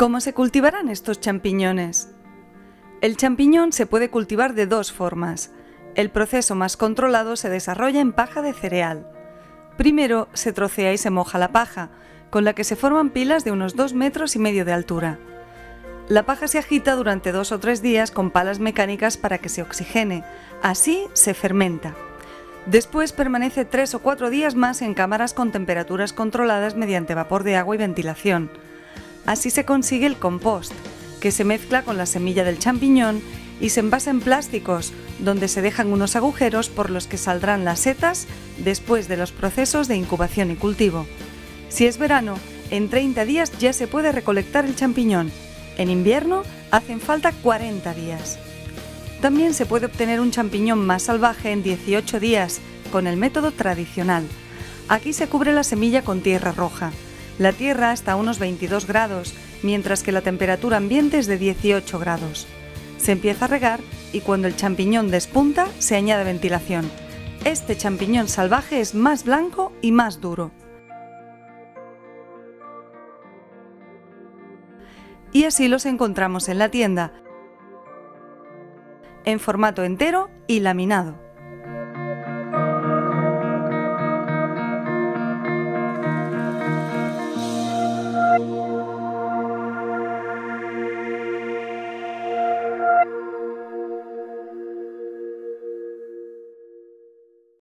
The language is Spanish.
¿Cómo se cultivarán estos champiñones? El champiñón se puede cultivar de dos formas. El proceso más controlado se desarrolla en paja de cereal. Primero se trocea y se moja la paja, con la que se forman pilas de unos 2,5 metros de altura. La paja se agita durante 2 o 3 días con palas mecánicas para que se oxigene, así se fermenta. Después permanece 3 o 4 días más en cámaras con temperaturas controladas mediante vapor de agua y ventilación. Así se consigue el compost, que se mezcla con la semilla del champiñón y se envasa en plásticos, donde se dejan unos agujeros por los que saldrán las setas después de los procesos de incubación y cultivo. Si es verano, en 30 días ya se puede recolectar el champiñón. En invierno hacen falta 40 días. También se puede obtener un champiñón más salvaje en 18 días, con el método tradicional. Aquí se cubre la semilla con tierra roja. La tierra está a unos 22 grados, mientras que la temperatura ambiente es de 18 grados. Se empieza a regar y cuando el champiñón despunta se añade ventilación. Este champiñón salvaje es más blanco y más duro. Y así los encontramos en la tienda, en formato entero y laminado.